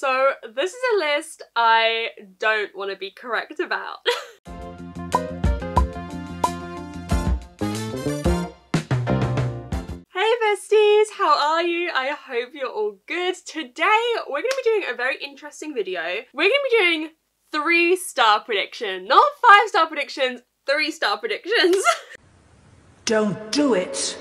So this is a list I don't want to be correct about. Hey besties, how are you? I hope you're all good. Today we're going to be doing a very interesting video. We're going to be doing 3-star prediction, not 5-star predictions, 3-star predictions. Don't do it.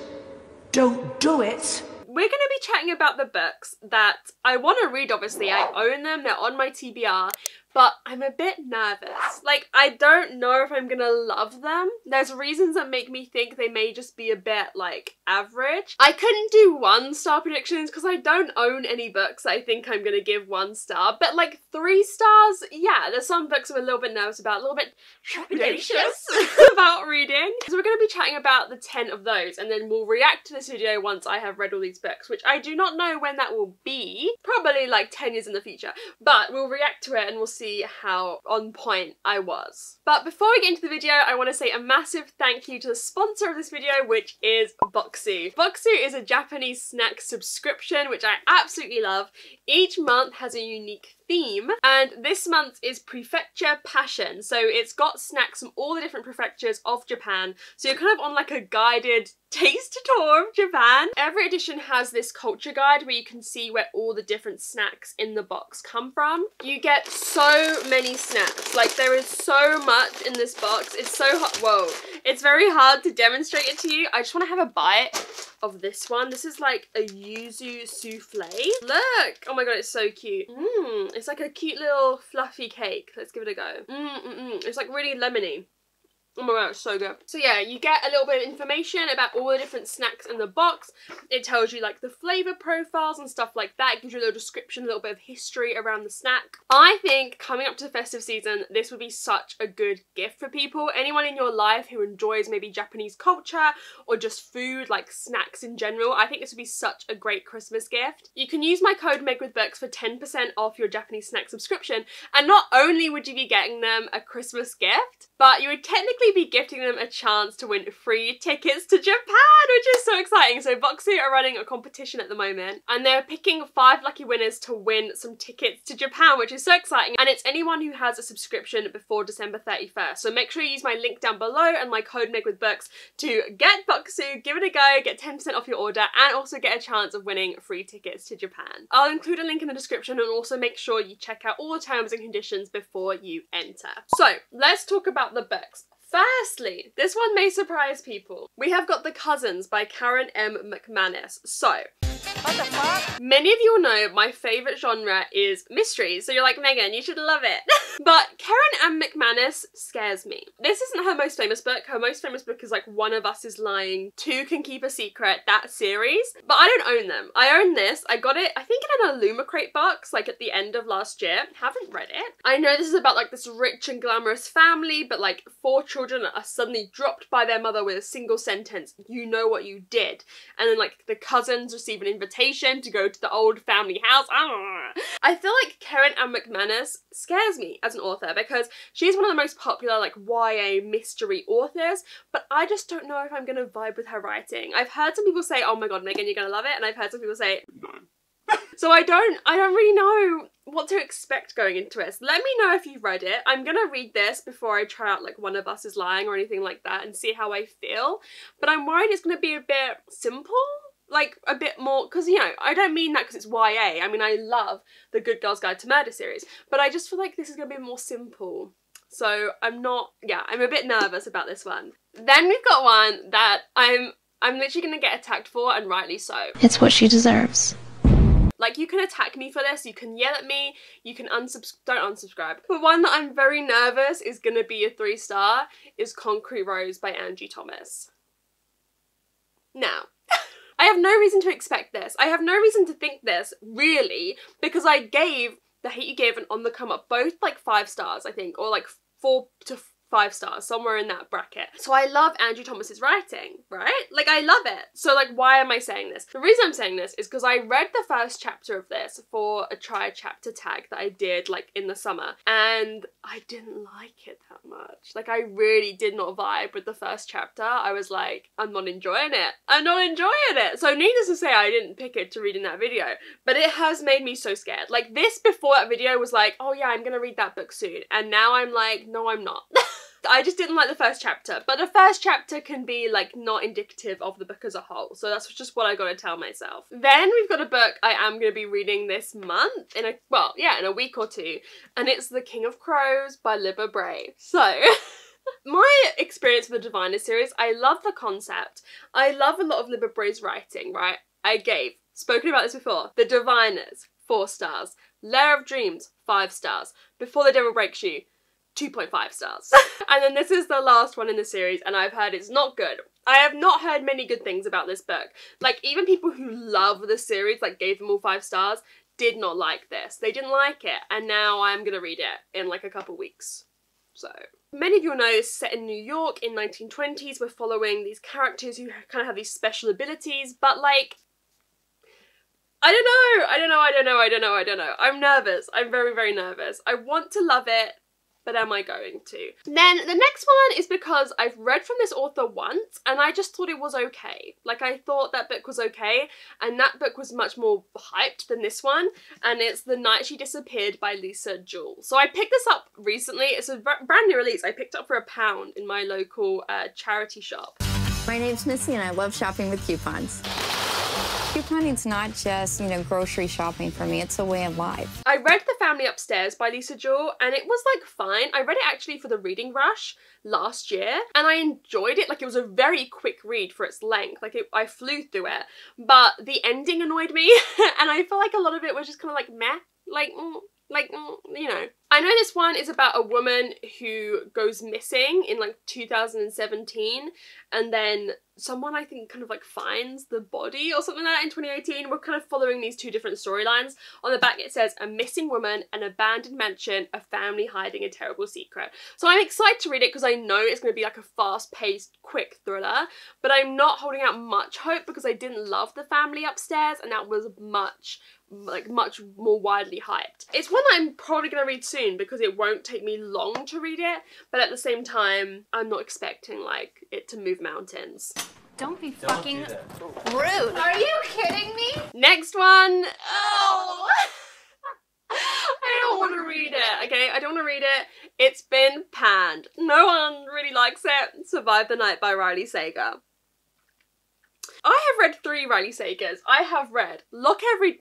Don't do it. We're going to be chatting about the books that I want to read, obviously. I own them, they're on my TBR, but I'm a bit nervous. Like, I don't know if I'm going to love them. There's reasons that make me think they may just be a bit, like, average. I couldn't do 1-star predictions because I don't own any books I think I'm going to give 1 star, but, like, 3 stars, yeah, there's some books I'm a little bit nervous about, a little bit trepidatious about reading. So we're going to be chatting about the 10 of those, and then we'll react to this video once I have read all these books, which I do not know when that will be, probably, like, 10 years in the future, but we'll react to it and we'll see how on point I was. But before we get into the video, I want to say a massive thank you to the sponsor of this video, which is Bokksu. Bokksu is a Japanese snack subscription, which I absolutely love. Each month has a unique theme, and this month is Prefecture Passion. So it's got snacks from all the different prefectures of Japan. So you're kind of on like a guided taste tour of Japan. Every edition has this culture guide where you can see where all the different snacks in the box come from. You get so many snacks. Like, there is so much in this box. It's so hot. Whoa. It's very hard to demonstrate it to you. I just want to have a bite of this one. This is like a yuzu souffle. Look! Oh my god, it's so cute. Mmm. It's like a cute little fluffy cake. Let's give it a go. It's like really lemony. Oh my god, it's so good. So yeah, you get a little bit of information about all the different snacks in the box. It tells you like the flavour profiles and stuff like that. It gives you a little description, a little bit of history around the snack. I think coming up to the festive season, this would be such a good gift for people. Anyone in your life who enjoys maybe Japanese culture or just food, like snacks in general, I think this would be such a great Christmas gift. You can use my code megwithbooks for 10% off your Japanese snack subscription, and not only would you be getting them a Christmas gift, but you would technically be gifting them a chance to win free tickets to Japan, which is so exciting. So Bokksu are running a competition at the moment, and they're picking 5 lucky winners to win some tickets to Japan, which is so exciting. And it's anyone who has a subscription before December 31st. So make sure you use my link down below and my code megwithbooks to get Bokksu, give it a go, get 10% off your order, and also get a chance of winning free tickets to Japan. I'll include a link in the description, and also make sure you check out all the terms and conditions before you enter. So let's talk about the books. Firstly, this one may surprise people. We have got The Cousins by Karen M. McManus. So, what the fuck? Many of you will know my favourite genre is mysteries, so you're like, Megan, you should love it. But Karen M. McManus scares me. This isn't her most famous book. Her most famous book is like One of Us is Lying, Two Can Keep a Secret, that series. But I don't own them. I own this. I got it, I think, in an Illumicrate box, like at the end of last year. Haven't read it. I know this is about like this rich and glamorous family, but like 4 children are suddenly dropped by their mother with a single sentence, you know what you did. And then like the cousins receive an invitation to go to the old family house. I feel like Karen M. McManus scares me as an author because she's one of the most popular like YA mystery authors, but I just don't know if I'm gonna vibe with her writing. I've heard some people say, oh my god, Megan, you're gonna love it, and I've heard some people say no. So I don't really know what to expect going into it. So let me know if you've read it. I'm gonna read this before I try out like One of Us is Lying or anything like that and see how I feel, but I'm worried it's gonna be a bit simple, like a bit more, because, you know, I don't mean that because it's YA. I mean, I love the Good Girls Guide to Murder series, but I just feel like this is gonna be more simple. So I'm a bit nervous about this one. Then we've got one that I'm literally gonna get attacked for, and rightly so. It's what she deserves. Like, you can attack me for this, you can yell at me, you can don't unsubscribe. But one that I'm very nervous is gonna be a 3-star is Concrete Rose by Angie Thomas. Now, I have no reason to expect this. I have no reason to think this, really, because I gave The Hate U Give and On the Come Up both like 5 stars, I think, or like 4 to 5 stars, somewhere in that bracket. So I love Angie Thomas's writing, right? Like, I love it. So like, why am I saying this? The reason I'm saying this is because I read the first chapter of this for a try chapter tag that I did like in the summer, and I didn't like it that much. Like, I really did not vibe with the first chapter. I was like, I'm not enjoying it. I'm not enjoying it. So needless to say, I didn't pick it to read in that video, but it has made me so scared. Like, this before that video was like, oh yeah, I'm gonna read that book soon. And now I'm like, no, I'm not. I just didn't like the first chapter, but the first chapter can be like not indicative of the book as a whole, so that's just what I gotta tell myself. Then we've got a book I am gonna be reading this month, in a week or two, and it's The King of Crows by Libba Bray. So my experience with the Diviner series, I love the concept. I love a lot of Libba Bray's writing, right? I gave, spoken about this before, The Diviners, 4 stars, Lair of Dreams, 5 stars, Before the Devil Breaks You, 2.5 stars. And then this is the last one in the series, and I've heard it's not good. I have not heard many good things about this book. Like, even people who love the series, like gave them all 5 stars, did not like this. They didn't like it, and now I'm gonna read it in like a couple weeks, so. Many of you will know this is set in New York in 1920s. We're following these characters who kind of have these special abilities, but like, I don't know. I'm nervous, I'm very, very nervous. I want to love it, but am I going to? Then the next one is because I've read from this author once and I just thought it was okay. Like, I thought that book was okay, and that book was much more hyped than this one, and it's The Night She Disappeared by Lisa Jewell. So I picked this up recently. It's a brand new release. I picked it up for £1 in my local charity shop. My name's Missy and I love shopping with coupons. Couponing's not just, you know, grocery shopping for me, it's a way of life. I read The Family Upstairs by Lisa Jewell, and it was like fine. I read it actually for the reading rush last year, and I enjoyed it. Like, it was a very quick read for its length. Like, I flew through it, but the ending annoyed me, and I feel like a lot of it was just kind of like meh, you know. I know this one is about a woman who goes missing in like 2017, and then someone I think kind of like finds the body or something like that in 2018. We're kind of following these two different storylines. On the back it says, a missing woman, an abandoned mansion, a family hiding a terrible secret. So I'm excited to read it because I know it's going to be like a fast-paced, quick thriller, but I'm not holding out much hope because I didn't love The Family Upstairs, and that was much more widely hyped. It's one that I'm probably going to read soon because it won't take me long to read it, but at the same time I'm not expecting like it to move mountains. Don't be fucking rude. Are you kidding me? Next one. Oh. I don't want to read it. It's been panned. No one really likes it. Survive the Night by Riley Sager. I have read 3 Riley Sagers. I have read Lock Every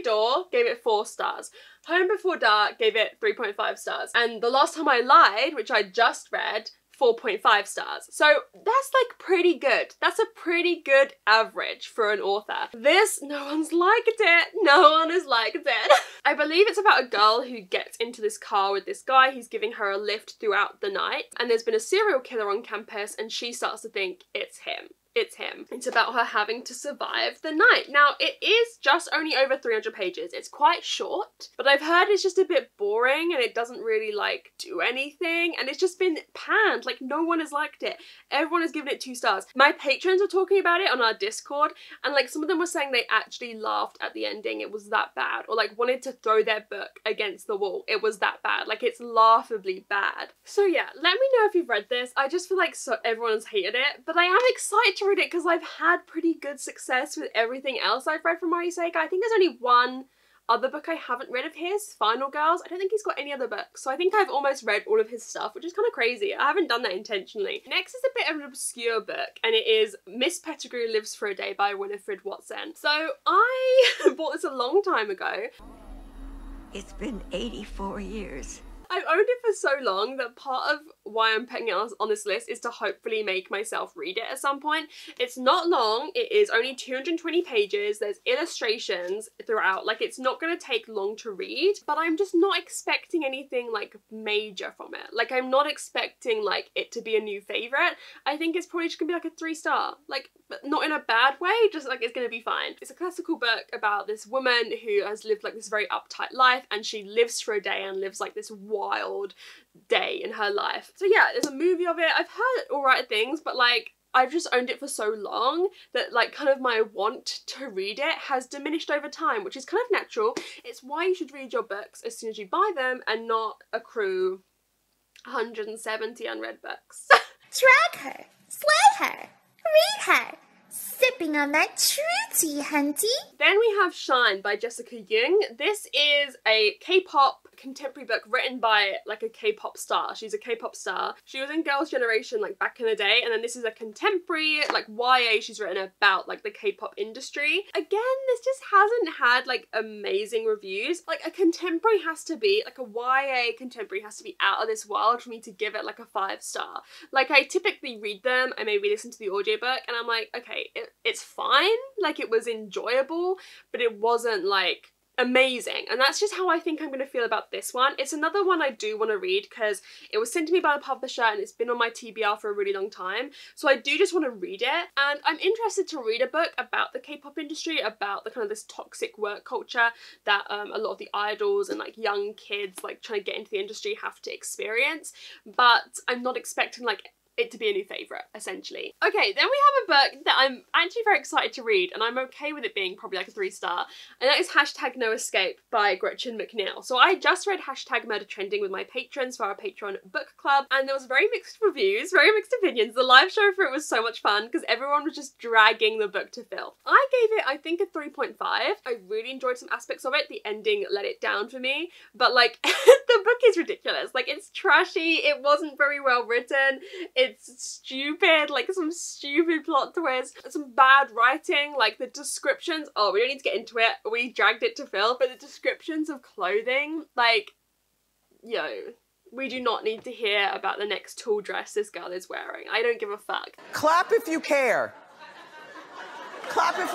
Door, gave it 4 stars. Home Before Dark gave it 3.5 stars. And The Last Time I Lied, which I just read, 4.5 stars. So that's like pretty good. That's a pretty good average for an author. This, no one's liked it. No one has liked it. I believe it's about a girl who gets into this car with this guy. He's giving her a lift throughout the night, and there's been a serial killer on campus, and she starts to think it's him. It's about her having to survive the night. Now, it is just only over 300 pages. It's quite short, but I've heard it's just a bit boring and it doesn't really like do anything, and it's just been panned. Like, no one has liked it. Everyone has given it 2 stars. My patrons were talking about it on our Discord, and like some of them were saying they actually laughed at the ending. It was that bad, or like wanted to throw their book against the wall. It was that bad. Like, it's laughably bad. So yeah, let me know if you've read this. I just feel like so everyone's hated it, but I am excited to read it because I've had pretty good success with everything else I've read from Riley Sager. I think there's only one other book I haven't read of his, Final Girls. I don't think he's got any other books, so I think I've almost read all of his stuff, which is kind of crazy. I haven't done that intentionally. Next is a bit of an obscure book, and it is Miss Pettigrew Lives for a Day by Winifred Watson. So I bought this a long time ago. It's been 84 years. I've owned it for so long that part of why I'm putting it on this list is to hopefully make myself read it at some point. It's not long. It is only 220 pages. There's illustrations throughout. Like, it's not going to take long to read, but I'm just not expecting anything like major from it. Like, I'm not expecting like it to be a new favorite. I think it's probably just gonna be like a 3 star, like, but not in a bad way, just like it's gonna be fine. It's a classical book about this woman who has lived like this very uptight life, and she lives for a day and lives like this wild wild day in her life. So yeah, there's a movie of it. I've heard all right things, but like, I've just owned it for so long that like kind of my want to read it has diminished over time, which is kind of natural. It's why you should read your books as soon as you buy them and not accrue 170 unread books. Drag her, slay her, read her, sipping on that true tea, hunty. Then we have Shine by Jessica Yung. This is a K-pop contemporary book written by like a K-pop star. She's a K-pop star. She was in Girls' Generation like back in the day, and then this is a contemporary like YA she's written about like the K-pop industry. Again, this just hasn't had like amazing reviews. Like a contemporary has to be, like a YA contemporary has to be out of this world for me to give it like a 5 star. Like I typically read them, I maybe listen to the audiobook and I'm like, okay, it's fine. Like it was enjoyable, but it wasn't like amazing. And that's just how I think I'm going to feel about this one. It's another one I do want to read because it was sent to me by a publisher and it's been on my TBR for a really long time. So I do just want to read it. And I'm interested to read a book about the K-pop industry, about the kind of this toxic work culture that a lot of the idols and like young kids like trying to get into the industry have to experience. But I'm not expecting like it to be a new favourite, essentially. Okay, then we have a book that I'm actually very excited to read, and I'm okay with it being probably like a 3 star, and that is Hashtag No Escape by Gretchen McNeil. So I just read Hashtag Murder Trending with my patrons for our Patreon book club, and there was very mixed reviews, very mixed opinions. The live show for it was so much fun because everyone was just dragging the book to filth. I gave it, I think, a 3.5. I really enjoyed some aspects of it. The ending let it down for me, but like, the book is ridiculous. Like, it's trashy, it wasn't very well written, it's stupid, like some stupid plot twist, some bad writing, like the descriptions, oh, we don't need to get into it, we dragged it to filth, but the descriptions of clothing, like, yo, we do not need to hear about the next tulle dress this girl is wearing. I don't give a fuck. Clap if you care. Clap if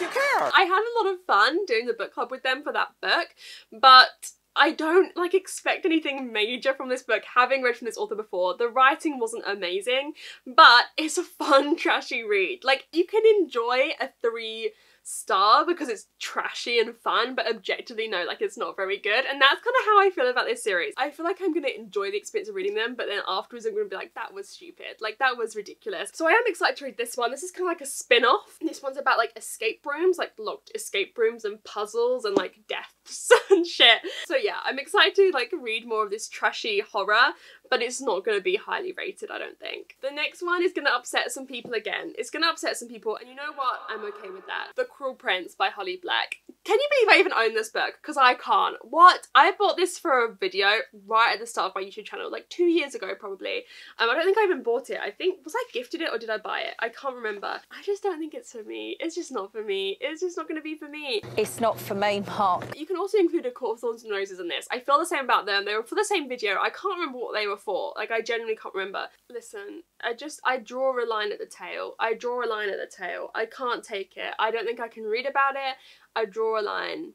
you care. I had a lot of fun doing the book club with them for that book, but I don't like expect anything major from this book, having read from this author before. The writing wasn't amazing, but it's a fun, trashy read. Like, you can enjoy a 3 star because it's trashy and fun, but objectively, no, like, it's not very good. And that's kind of how I feel about this series. I feel like I'm gonna enjoy the experience of reading them, but then afterwards I'm gonna be like, that was stupid, like, that was ridiculous. So I am excited to read this one. This is kind of like a spin-off. This one's about like escape rooms, like locked escape rooms and puzzles and like deaths and shit. So yeah, I'm excited to like read more of this trashy horror, but it's not gonna be highly rated, I don't think. The next one is gonna upset some people again. It's gonna upset some people, and you know what? I'm okay with that. The Cruel Prince by Holly Black. Can you believe I even own this book? Because I can't. What? I bought this for a video right at the start of my YouTube channel, like 2 years ago probably. I don't think I even bought it. I think, was I gifted it or did I buy it? I can't remember. I just don't think it's for me. It's just not for me. It's just not gonna be for me. It's not for me, Mark. You can also include A Court of Thorns and Roses in this. I feel the same about them. They were for the same video. I can't remember what they were for. Like, I genuinely can't remember. Listen, I draw a line at the tail. I draw a line at the tail. I can't take it. I don't think I can read about it. I draw a line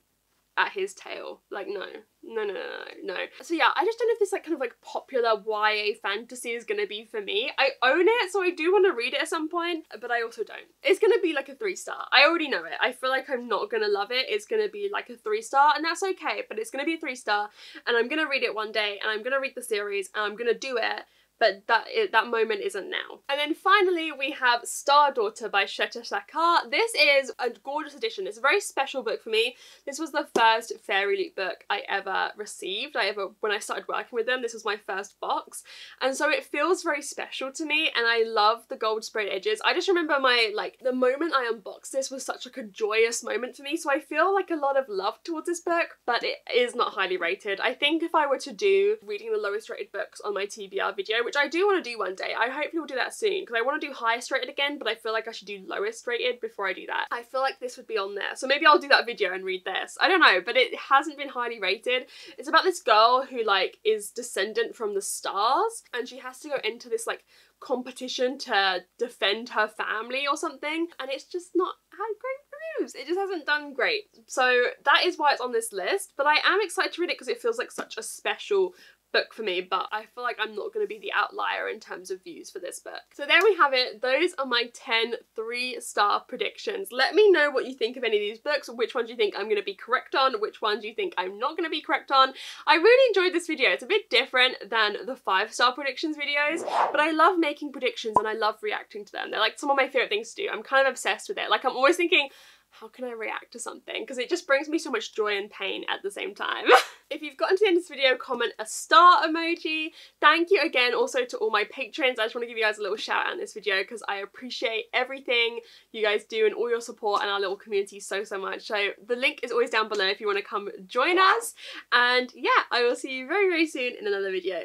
at his tail. Like, no. No, no, no, no. So yeah, I just don't know if this like kind of like popular YA fantasy is gonna be for me. I own it, so I do want to read it at some point, but I also don't. It's gonna be like a 3 star. I already know it. I feel like I'm not gonna love it. It's gonna be like a 3 star, and that's okay, but it's gonna be a 3 star, and I'm gonna read it one day, and I'm gonna read the series, and I'm gonna do it, but that moment isn't now. And then finally we have Star Daughter by Sheta Shakar. This is a gorgeous edition. It's a very special book for me. This was the first Fairy Loot book I ever received. When I started working with them, this was my first box. And so it feels very special to me, and I love the gold sprayed edges. I just remember the moment I unboxed this was such like a joyous moment for me. So I feel like a lot of love towards this book, but it is not highly rated. I think if I were to do reading the lowest rated books on my TBR video, which I do want to do one day. I hopefully will do that soon because I want to do highest rated again, but I feel like I should do lowest rated before I do that. I feel like this would be on there. So maybe I'll do that video and read this. I don't know, but it hasn't been highly rated. It's about this girl who like is descendant from the stars, and she has to go into this like competition to defend her family or something, and it's just not had great reviews. It just hasn't done great. So that is why it's on this list, but I am excited to read it because it feels like such a special book for me, but I feel like I'm not going to be the outlier in terms of views for this book. So there we have it. Those are my 10 3-star predictions. Let me know what you think of any of these books, which ones you think I'm going to be correct on, which ones you think I'm not going to be correct on. I really enjoyed this video. It's a bit different than the 5-star predictions videos, but I love making predictions and I love reacting to them. They're like some of my favorite things to do. I'm kind of obsessed with it. Like I'm always thinking, how can I react to something? Because it just brings me so much joy and pain at the same time. If you've gotten to the end of this video, comment a star emoji. Thank you again also to all my patrons. I just want to give you guys a little shout out in this video because I appreciate everything you guys do and all your support and our little community so, so much. So the link is always down below if you want to come join us. And yeah, I will see you very, very soon in another video.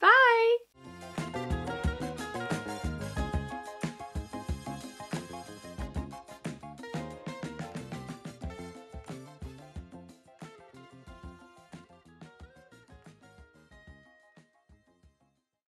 Bye!